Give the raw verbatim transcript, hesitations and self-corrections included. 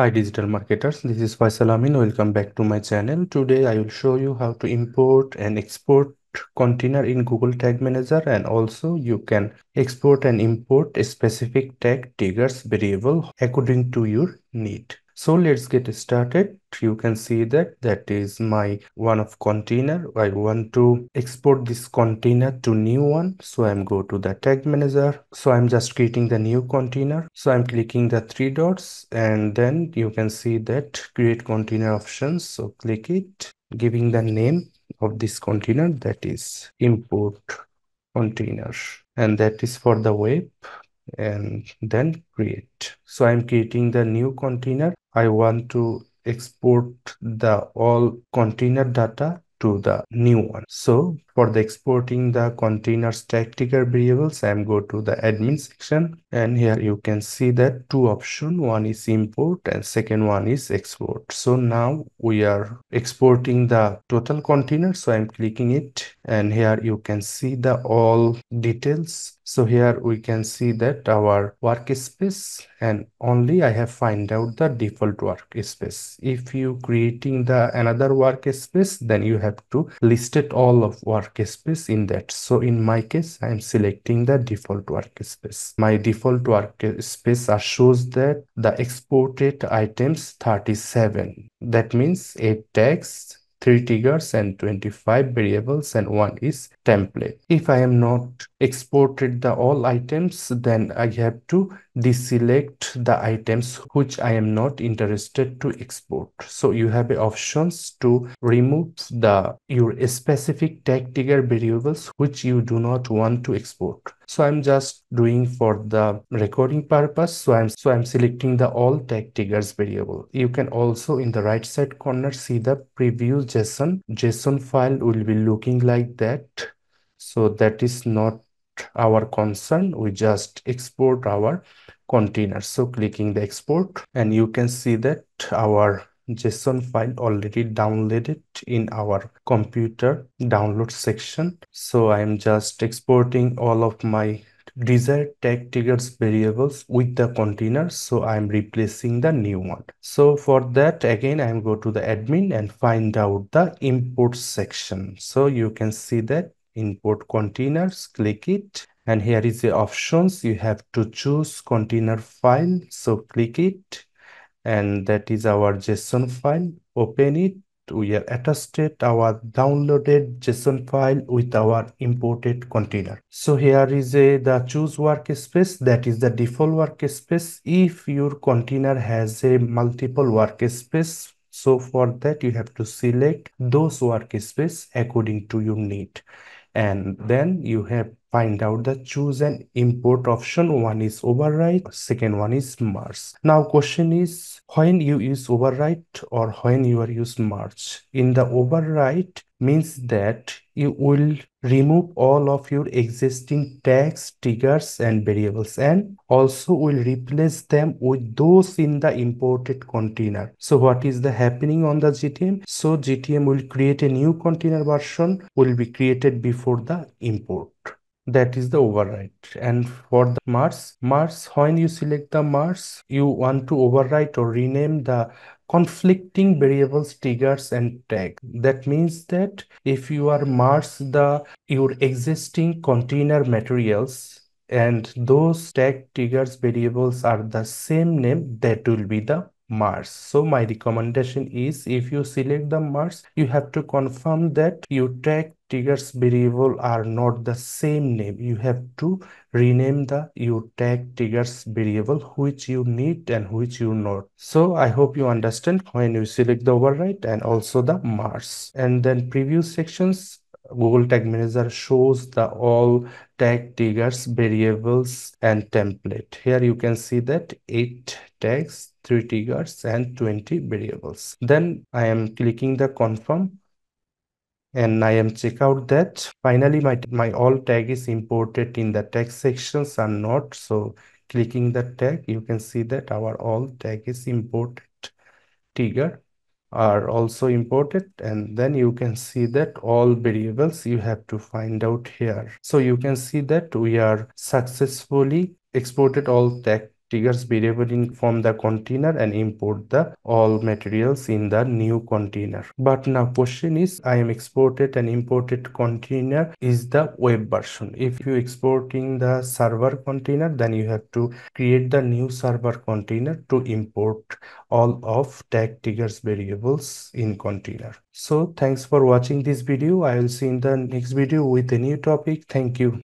Hi digital marketers, this is Faisal Amin. Welcome back to my channel. Today I will show you how to import and export container in Google Tag Manager, and also you can export and import a specific tag triggers variable according to your need. So let's get started. You can see that that is my one of container. I want to export this container to new one. So I'm go to the tag manager. So I'm just creating the new container. So I'm clicking the three dots and then you can see that create container options. So click it, giving the name of this container, that is import container, and that is for the web, and then create. So I'm creating the new container. I want to export the all container data to the new one. So for the exporting the container tag trigger variables, I'm go to the admin section, and here you can see that two options. One is import and second one is export. So now we are exporting the total container. So I'm clicking it, and here you can see the all details. So here we can see that our workspace, and only I have find out the default workspace. If you creating the another workspace, then you have to list it all of workspace in that. So in my case, I am selecting the default workspace. My default workspace are shows that the exported items thirty-seven. That means eight tags, three triggers and twenty-five variables, and one is template. If I am not exported the all items, then I have to deselect the items which I am not interested to export. So you have options to remove the your specific tag trigger variables which you do not want to export. So I'm just doing for the recording purpose. So I'm so I'm selecting the all tag triggers variable. You can also in the right side corner see the preview JSON. JSON file will be looking like that. So that is not our concern. We just export our container. So clicking the export, and you can see that our JSON file already downloaded in our computer download section. So I am just exporting all of my desired tag triggers variables with the container. So I am replacing the new one. So for that, again I am go to the admin and find out the import section. So you can see that import containers, click it, and here is the options. You have to choose container file, so click it, and that is our JSON file. Open it. We are attached our downloaded JSON file with our imported container. So here is a the choose workspace, that is the default workspace. If your container has a multiple workspace, so for that you have to select those workspace according to your need, and then you have find out the choose and import option. One is override, second one is merge. Now question is, when you use override or when you are use merge? In the override means that you will remove all of your existing tags, triggers and variables, and also will replace them with those in the imported container. So what is the happening on the G T M? So G T M will create a new container version will be created before the import. That is the override. And for the merge, merge, when you select the merge, you want to override or rename the conflicting variables, triggers and tag. That means that if you are merge the your existing container materials and those tag triggers variables are the same name, that will be the merge. So my recommendation is, if you select the merge, you have to confirm that your tag triggers variable are not the same name. You have to rename the your tag triggers variable which you need and which you not. So I hope you understand when you select the override and also the merge. And then preview sections, Google Tag Manager shows the all tag triggers, variables and template. Here you can see that eight tags, three triggers and twenty variables. Then I am clicking the confirm, and I am check out that finally my, my all tag is imported in the tag sections are not. So clicking the tag, you can see that our all tag is imported, trigger are also imported, and then you can see that all variables you have to find out here. So you can see that we are successfully exported all tag triggers variable from the container and import the all materials in the new container. But now question is, I am exported and imported container is the web version. If you exporting the server container, then you have to create the new server container to import all of tag triggers variables in container. So thanks for watching this video. I will see you in the next video with a new topic. Thank you.